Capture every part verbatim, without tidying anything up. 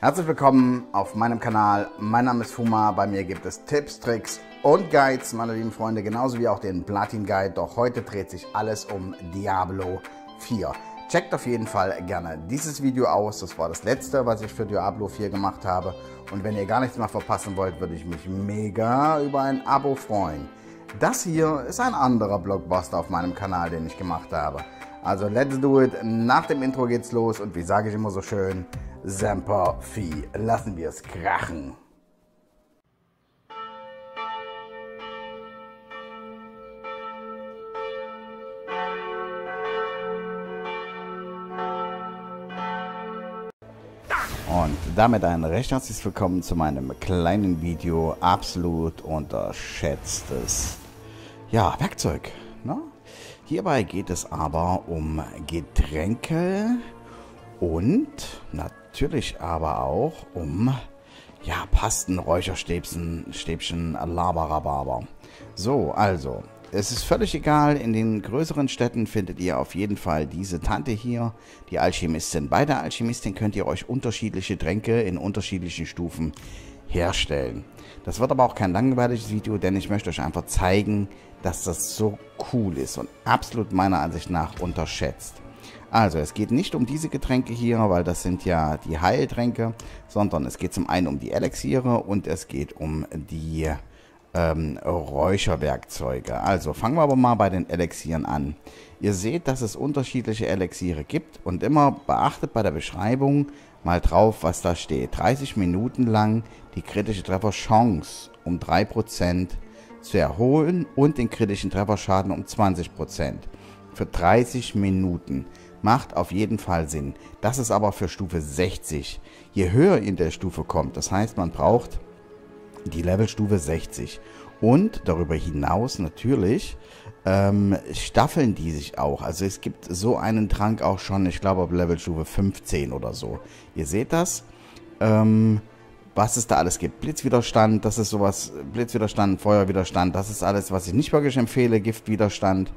Herzlich willkommen auf meinem Kanal. Mein Name ist Fuma. Bei mir gibt es Tipps, Tricks und Guides, meine lieben Freunde, genauso wie auch den Platin Guide. Doch heute dreht sich alles um Diablo vier. Checkt auf jeden Fall gerne dieses Video aus. Das war das letzte, was ich für Diablo vier gemacht habe. Und wenn ihr gar nichts mehr verpassen wollt, würde ich mich mega über ein Abo freuen. Das hier ist ein anderer Blockbuster auf meinem Kanal, den ich gemacht habe. Also let's do it. Nach dem Intro geht's los und wie sage ich immer so schön, Semper Fi. Lassen wir es krachen. Und damit ein recht herzliches Willkommen zu meinem kleinen Video. Absolut unterschätztes, ja, Werkzeug, ne? Hierbei geht es aber um Getränke und natürlich aber auch um, ja, Pasten, Räucherstäbchen, Stäbchen, Labarababer. So, also, es ist völlig egal, in den größeren Städten findet ihr auf jeden Fall diese Tante hier, die Alchemistin. Bei der Alchemistin könnt ihr euch unterschiedliche Tränke in unterschiedlichen Stufen herstellen. Das wird aber auch kein langweiliges Video, denn ich möchte euch einfach zeigen, dass das so cool ist und absolut meiner Ansicht nach unterschätzt. Also, es geht nicht um diese Getränke hier, weil das sind ja die Heiltränke, sondern es geht zum einen um die Elixiere und es geht um die ähm, Räucherwerkzeuge. Also, fangen wir aber mal bei den Elixieren an. Ihr seht, dass es unterschiedliche Elixiere gibt und immer beachtet bei der Beschreibung mal drauf, was da steht. dreißig Minuten lang die kritische Trefferchance um drei Prozent zu erholen und den kritischen Trefferschaden um zwanzig Prozent für dreißig Minuten. Macht auf jeden Fall Sinn. Das ist aber für Stufe sechzig. Je höher in der Stufe kommt, das heißt, man braucht die Levelstufe sechzig. Und darüber hinaus natürlich ähm, staffeln die sich auch. Also es gibt so einen Trank auch schon, ich glaube, auf Levelstufe fünfzehn oder so. Ihr seht das. Ähm, was es da alles gibt. Blitzwiderstand, das ist sowas. Blitzwiderstand, Feuerwiderstand, das ist alles, was ich nicht wirklich empfehle. Giftwiderstand,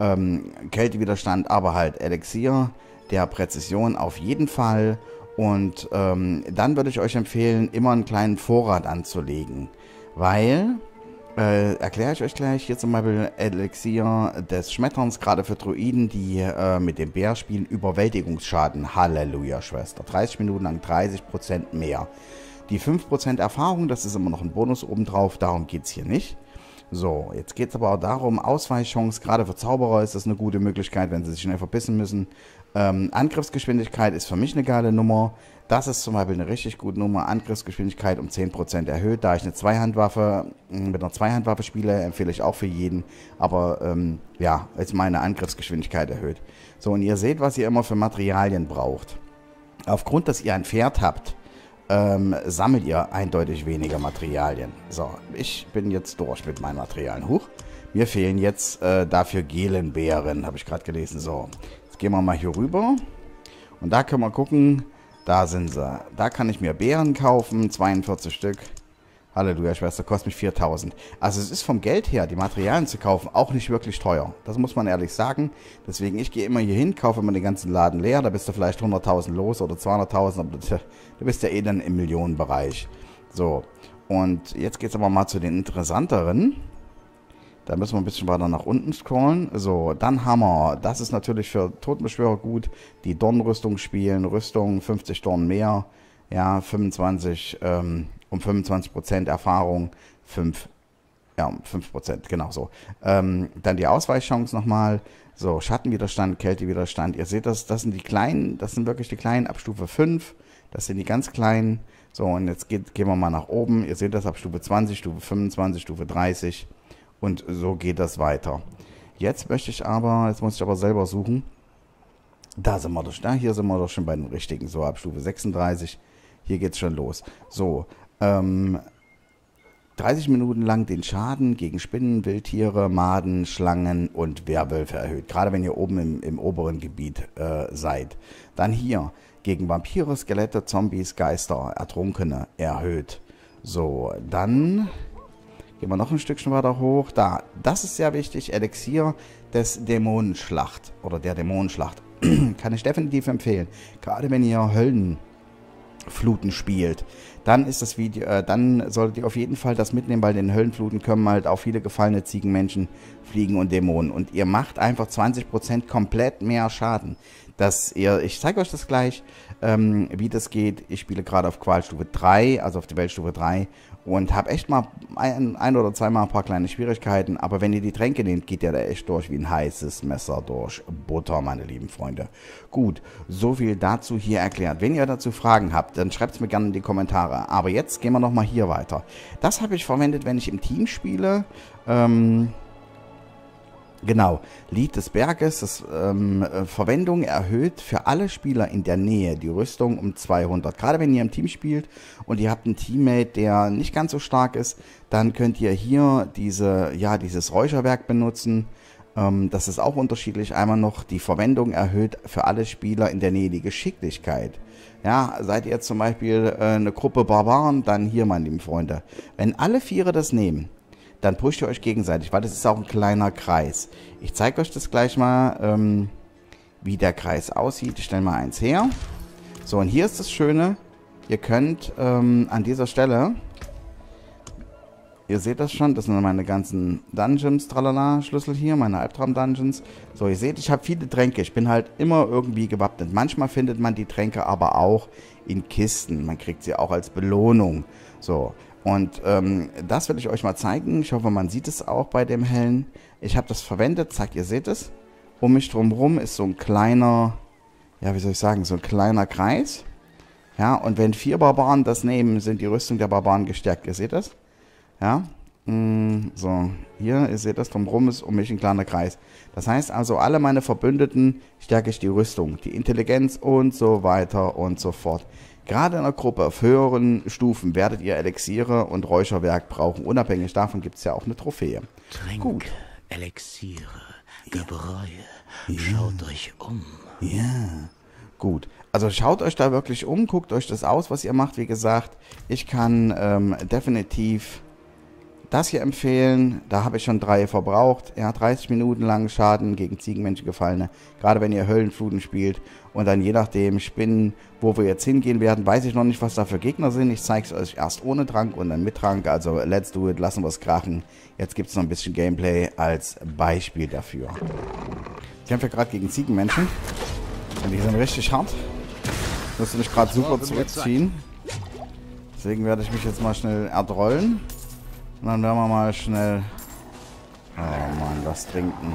ähm, Kältewiderstand, aber halt Elixier der Präzision auf jeden Fall. Und ähm, dann würde ich euch empfehlen, immer einen kleinen Vorrat anzulegen, weil... Äh, erkläre ich euch gleich. Hier zum Beispiel Elixier des Schmetterns, gerade für Druiden, die äh, mit dem Bär spielen, Überwältigungsschaden. Halleluja, Schwester. dreißig Minuten lang dreißig Prozent mehr. Die fünf Prozent Erfahrung, das ist immer noch ein Bonus obendrauf, darum geht es hier nicht. So, jetzt geht es aber auch darum, Ausweichchance, gerade für Zauberer ist das eine gute Möglichkeit, wenn sie sich schnell verbissen müssen. Ähm, Angriffsgeschwindigkeit ist für mich eine geile Nummer. Das ist zum Beispiel eine richtig gute Nummer. Angriffsgeschwindigkeit um zehn Prozent erhöht. Da ich eine Zweihandwaffe mit einer Zweihandwaffe spiele, empfehle ich auch für jeden. Aber ähm, ja, ist meine Angriffsgeschwindigkeit erhöht. So, und ihr seht, was ihr immer für Materialien braucht. Aufgrund, dass ihr ein Pferd habt, ähm, sammelt ihr eindeutig weniger Materialien. So, ich bin jetzt durch mit meinen Materialien. Huch, mir fehlen jetzt äh, dafür Gelenbeeren, habe ich gerade gelesen. So, jetzt gehen wir mal hier rüber. Und da können wir gucken... Da sind sie. Da kann ich mir Beeren kaufen. zweiundvierzig Stück. Halleluja, Schwester. Kostet mich viertausend. Also es ist vom Geld her, die Materialien zu kaufen, auch nicht wirklich teuer. Das muss man ehrlich sagen. Deswegen, ich gehe immer hier hin, kaufe immer den ganzen Laden leer. Da bist du vielleicht hunderttausend los oder zweihunderttausend. Aber du bist ja eh dann im Millionenbereich. So. Und jetzt geht es aber mal zu den interessanteren. Da müssen wir ein bisschen weiter nach unten scrollen. So, dann Hammer. Das ist natürlich für Totenbeschwörer gut. Die Dornrüstung spielen. Rüstung, fünfzig Dorn mehr. Ja, fünfundzwanzig, ähm, um fünfundzwanzig Prozent Erfahrung. fünf, ja, um fünf Prozent, genau so. Ähm, dann die Ausweichchance nochmal. So, Schattenwiderstand, Kältewiderstand. Ihr seht das, das sind die kleinen, das sind wirklich die kleinen ab Stufe fünf. Das sind die ganz kleinen. So, und jetzt geht, gehen wir mal nach oben. Ihr seht das ab Stufe zwanzig, Stufe fünfundzwanzig, Stufe dreißig. Und so geht das weiter. Jetzt möchte ich aber, jetzt muss ich aber selber suchen. Da sind wir doch, da hier sind wir doch schon bei den richtigen. So, ab Stufe sechsunddreißig. Hier geht's schon los. So, ähm, dreißig Minuten lang den Schaden gegen Spinnen, Wildtiere, Maden, Schlangen und Werwölfe erhöht. Gerade wenn ihr oben im, im oberen Gebiet äh, seid. Dann hier, gegen Vampire, Skelette, Zombies, Geister, Ertrunkene erhöht. So, dann... Gehen wir noch ein Stückchen weiter hoch. Da, das ist sehr wichtig. Elixier des Dämonenschlacht. Oder der Dämonenschlacht. Kann ich definitiv empfehlen. Gerade wenn ihr Höllen, Fluten spielt, dann ist das Video, äh, dann solltet ihr auf jeden Fall das mitnehmen, weil in den Höllenfluten können halt auch viele gefallene Ziegenmenschen, Fliegen und Dämonen und ihr macht einfach zwanzig Prozent komplett mehr Schaden. Dass ihr, ich zeige euch das gleich, ähm, wie das geht. Ich spiele gerade auf Qualstufe drei, also auf die Weltstufe drei und habe echt mal ein, ein oder zweimal ein paar kleine Schwierigkeiten, aber wenn ihr die Tränke nehmt, geht ihr da echt durch wie ein heißes Messer durch Butter, meine lieben Freunde. Gut, so viel dazu hier erklärt. Wenn ihr dazu Fragen habt, dann schreibt es mir gerne in die Kommentare. Aber jetzt gehen wir nochmal hier weiter. Das habe ich verwendet, wenn ich im Team spiele, ähm... Genau, Lied des Berges, das, ähm, Verwendung erhöht für alle Spieler in der Nähe die Rüstung um zweihundert. Gerade wenn ihr im Team spielt und ihr habt einen Teammate, der nicht ganz so stark ist, dann könnt ihr hier diese, ja, dieses Räucherwerk benutzen. Ähm, das ist auch unterschiedlich. Einmal noch die Verwendung erhöht für alle Spieler in der Nähe die Geschicklichkeit. Ja, seid ihr zum Beispiel äh, eine Gruppe Barbaren, dann hier, meine lieben Freunde. Wenn alle Viere das nehmen, dann pusht ihr euch gegenseitig, weil das ist auch ein kleiner Kreis. Ich zeige euch das gleich mal, ähm, wie der Kreis aussieht. Ich stelle mal eins her. So, und hier ist das Schöne. Ihr könnt ähm, an dieser Stelle, ihr seht das schon, das sind meine ganzen Dungeons, tralala, Schlüssel hier, meine Albtraum-Dungeons. So, ihr seht, ich habe viele Tränke. Ich bin halt immer irgendwie gewappnet. Manchmal findet man die Tränke aber auch in Kisten. Man kriegt sie auch als Belohnung. So, und ähm, das will ich euch mal zeigen. Ich hoffe, man sieht es auch bei dem Hellen. Ich habe das verwendet, zack, ihr seht es. Um mich drumherum ist so ein kleiner, ja, wie soll ich sagen, so ein kleiner Kreis. Ja, und wenn vier Barbaren das nehmen, sind die Rüstung der Barbaren gestärkt. Ihr seht das? Ja, mm, so, hier, ihr seht das, drumherum ist um mich ein kleiner Kreis. Das heißt also, alle meine Verbündeten stärke ich die Rüstung, die Intelligenz und so weiter und so fort. Gerade in einer Gruppe auf höheren Stufen werdet ihr Elixiere und Räucherwerk brauchen. Unabhängig davon gibt es ja auch eine Trophäe. Trink, gut. Elixiere, Gebräue, ja. Schaut euch um. Ja, gut. Also schaut euch da wirklich um, guckt euch das aus, was ihr macht. Wie gesagt, ich kann ähm, definitiv das hier empfehlen. Da habe ich schon drei verbraucht. Ja, dreißig Minuten lang Schaden gegen Ziegenmenschen, Gefallene. Gerade wenn ihr Höllenfluten spielt und dann je nachdem Spinnen, wo wir jetzt hingehen werden, weiß ich noch nicht, was da für Gegner sind. Ich zeige es euch erst ohne Trank und dann mit Trank. Also let's do it, lassen wir es krachen. Jetzt gibt es noch ein bisschen Gameplay als Beispiel dafür. Ich kämpfe gerade gegen Ziegenmenschen. Und die sind richtig hart. Ich musste mich gerade super zurückziehen. Deswegen werde ich mich jetzt mal schnell erdrollen. Und dann werden wir mal schnell... Oh Mann, was trinken.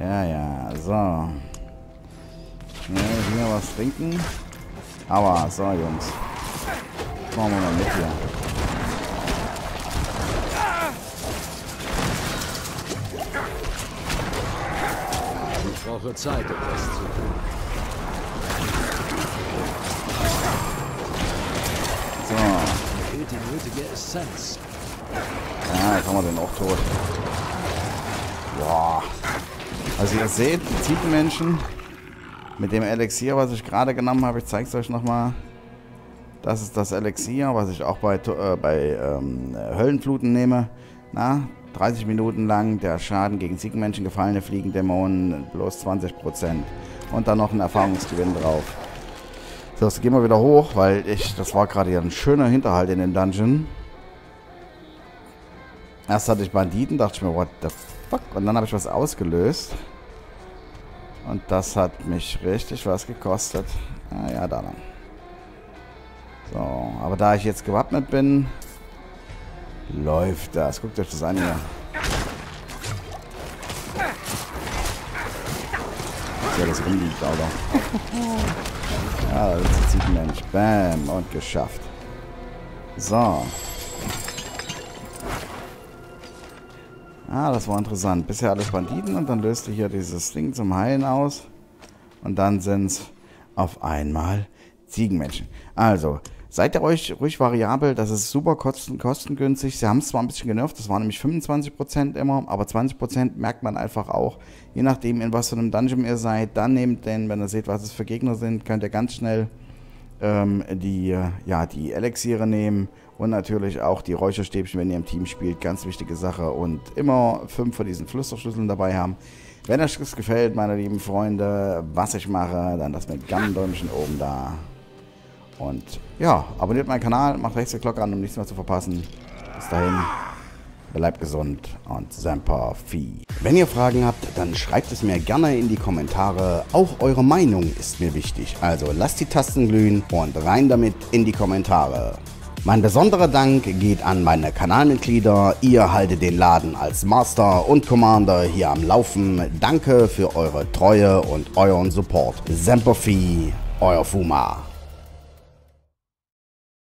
Ja, ja, so. Schnell hier was trinken. Aber, so Jungs. Das machen wir mal mit hier. Ich brauche Zeit, um das zu tun. So. Die nötige Essenz. Ja, jetzt haben wir den auch tot. Boah. Also ihr seht, die Ziegenmenschen mit dem Elixier, was ich gerade genommen habe, ich zeige es euch nochmal. Das ist das Elixier, was ich auch bei, äh, bei ähm, Höllenfluten nehme. Na, dreißig Minuten lang der Schaden gegen Ziegenmenschen, Gefallene, Fliegen, Dämonen, bloß zwanzig Prozent. Und dann noch ein Erfahrungsgewinn drauf. So, jetzt gehen wir wieder hoch, weil ich, das war gerade ja ein schöner Hinterhalt in den Dungeon. Erst hatte ich Banditen, dachte ich mir, what the fuck? Und dann habe ich was ausgelöst. Und das hat mich richtig was gekostet. Ah ja, da dann. So, aber da ich jetzt gewappnet bin, läuft das. Guckt euch das an hier. Ja, das rumliegt, Alter. Ja, das ist ein Ziegenmensch. Bam. Und geschafft. So. Ah, das war interessant. Bisher alles Banditen und dann löste hier dieses Ding zum Heilen aus. Und dann sind es auf einmal Ziegenmenschen. Also, seid ihr euch ruhig variabel. Das ist super kosten, kostengünstig. Sie haben es zwar ein bisschen genervt. Das waren nämlich fünfundzwanzig Prozent immer. Aber zwanzig Prozent merkt man einfach auch. Je nachdem, in was für einem Dungeon ihr seid. Dann nehmt den, wenn ihr seht, was es für Gegner sind, könnt ihr ganz schnell ähm, die, ja, die Elixiere nehmen. Und natürlich auch die Räucherstäbchen, wenn ihr im Team spielt. Ganz wichtige Sache. Und immer fünf von diesen Flüsterschlüsseln dabei haben. Wenn euch das gefällt, meine lieben Freunde, was ich mache, dann lasst mir einen Daumen oben da. Und ja, abonniert meinen Kanal, macht rechts die Glocke an, um nichts mehr zu verpassen. Bis dahin, bleibt gesund und Semper Fi. Wenn ihr Fragen habt, dann schreibt es mir gerne in die Kommentare. Auch eure Meinung ist mir wichtig. Also lasst die Tasten glühen und rein damit in die Kommentare. Mein besonderer Dank geht an meine Kanalmitglieder. Ihr haltet den Laden als Master und Commander hier am Laufen. Danke für eure Treue und euren Support. Semper Fi, euer Fuma.